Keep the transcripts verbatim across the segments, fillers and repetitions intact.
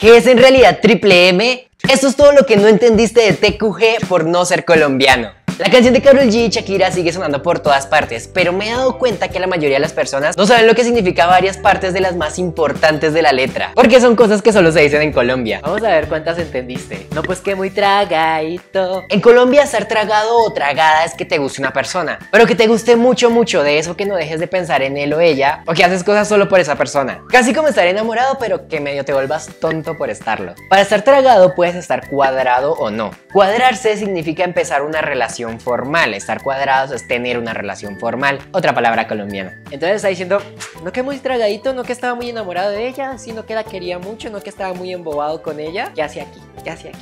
¿Qué es en realidad Triple M? Eso es todo lo que no entendiste de T Q G por no ser colombiano. La canción de Karol G y Shakira sigue sonando por todas partes, pero me he dado cuenta que la mayoría de las personas no saben lo que significa varias partes de las más importantes de la letra, porque son cosas que solo se dicen en Colombia. Vamos a ver cuántas entendiste. No, pues que muy tragadito. En Colombia, ser tragado o tragada es que te guste una persona, pero que te guste mucho, mucho de eso, que no dejes de pensar en él o ella, o que haces cosas solo por esa persona. Casi como estar enamorado, pero que medio te vuelvas tonto por estarlo. Para estar tragado puedes estar cuadrado o no. Cuadrarse significa empezar una relación formal. Estar cuadrados es tener una relación formal, otra palabra colombiana. Entonces está diciendo, no que muy tragadito, no que estaba muy enamorado de ella, sino que la quería mucho, no que estaba muy embobado con ella. ¿Qué hace aquí? ¿Qué hace aquí?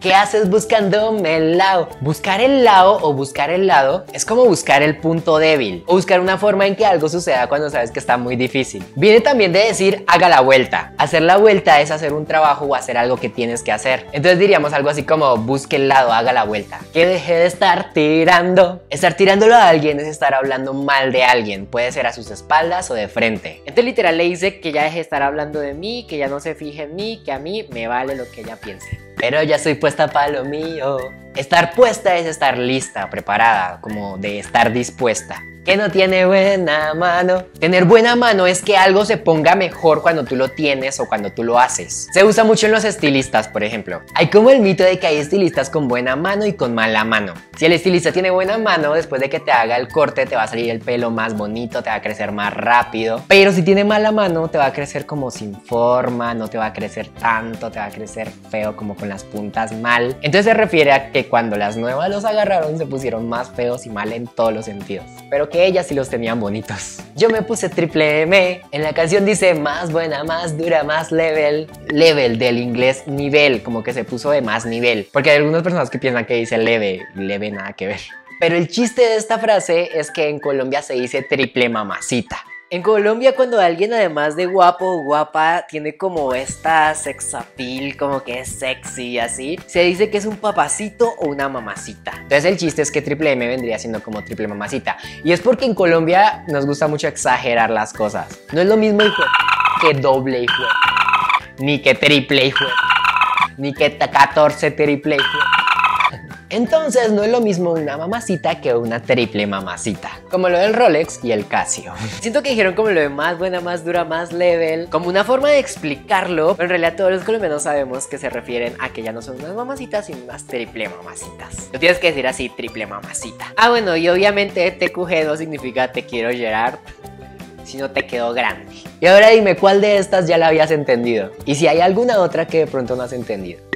¿Qué haces buscándome el lado? Buscar el lado o buscar el lado es como buscar el punto débil o buscar una forma en que algo suceda cuando sabes que está muy difícil. Viene también de decir haga la vuelta. Hacer la vuelta es hacer un trabajo o hacer algo que tienes que hacer. Entonces diríamos algo así como busque el lado, haga la vuelta. Que deje de estar tirando. Estar tirándolo a alguien es estar hablando mal de alguien. Puede ser a sus espaldas o de frente. Entonces literal le dice que ya deje de estar hablando de mí, que ya no se fije en mí, que a mí me vale lo que ella piense. Pero ya soy puesta para lo mío. Estar puesta es estar lista, preparada, como de estar dispuesta. Que no tiene buena mano. Tener buena mano es que algo se ponga mejor cuando tú lo tienes o cuando tú lo haces. Se usa mucho en los estilistas, por ejemplo. Hay como el mito de que hay estilistas con buena mano y con mala mano. Si el estilista tiene buena mano, después de que te haga el corte te va a salir el pelo más bonito, te va a crecer más rápido. Pero si tiene mala mano, te va a crecer como sin forma, no te va a crecer tanto, te va a crecer feo, como con las puntas mal. Entonces se refiere a que cuando las nuevas los agarraron se pusieron más feos y mal en todos los sentidos. Pero que ellas sí los tenían bonitos. Yo me puse triple M. En la canción dice más buena, más dura, más level. Level del inglés nivel, como que se puso de más nivel. Porque hay algunas personas que piensan que dice leve, leve nada que ver. Pero el chiste de esta frase es que en Colombia se dice triple mamacita. En Colombia cuando alguien además de guapo o guapa tiene como esta sex appeal, como que es sexy y así, se dice que es un papacito o una mamacita. Entonces el chiste es que triple M vendría siendo como triple mamacita. Y es porque en Colombia nos gusta mucho exagerar las cosas. No es lo mismo hijo que doble hijo, ni que triple hijo, ni que catorce triple hijo. Entonces no es lo mismo una mamacita que una triple mamacita. Como lo del Rolex y el Casio. Siento que dijeron como lo de más buena, más dura, más level, como una forma de explicarlo, pero en realidad todos los colombianos sabemos que se refieren a que ya no son unas mamacitas sino unas triple mamacitas. Lo tienes que decir así, triple mamacita. Ah bueno, y obviamente T Q G no significa te quiero Gerard, sino te quedó grande. Y ahora dime cuál de estas ya la habías entendido, y si hay alguna otra que de pronto no has entendido.